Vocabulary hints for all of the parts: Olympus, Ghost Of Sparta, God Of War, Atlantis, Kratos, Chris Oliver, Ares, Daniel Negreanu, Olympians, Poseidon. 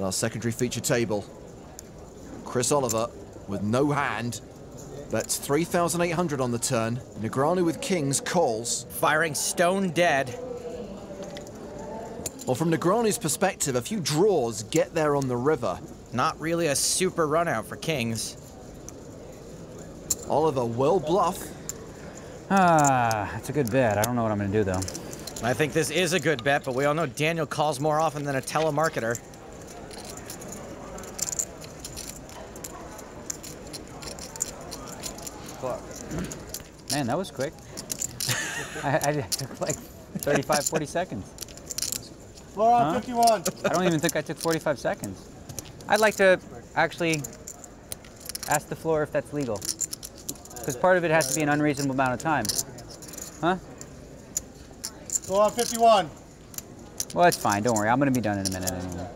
at our secondary feature table. Chris Oliver with no hand. That's 3,800 on the turn. Negreanu with kings calls. Firing stone dead. Well, from Negreanu's perspective, a few draws get there on the river. Not really a super run out for kings. Oliver will bluff. Ah, that's a good bet. I don't know what I'm going to do, though. I think this is a good bet, but we all know Daniel calls more often than a telemarketer. Man, that was quick. I took like 35, 40 seconds. Laura, huh? 51. I don't even think I took 45 seconds. I'd like to actually ask the floor if that's legal, because part of it has to be an unreasonable amount of time. Huh? Go on, 51. Well, it's fine. Don't worry. I'm going to be done in a minute anyway.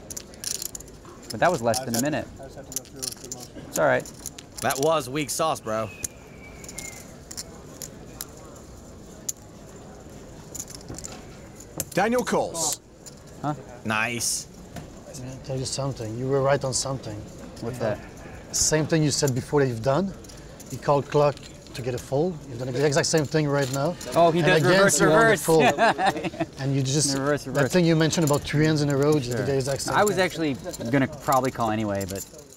But that was less than a minute. I just have to go through with the motion. It's all right. That was weak sauce, bro. Daniel calls. Huh? Nice. I'm going to tell you something. You were right on something. What's that? Same thing you said before you've done. You called clock to get a fold. You've done the exact same thing right now. Oh, he does reverse. And you just, reverse. That thing you mentioned about 3 hands in a row, just did the exact same thing. I was actually going to probably call anyway, but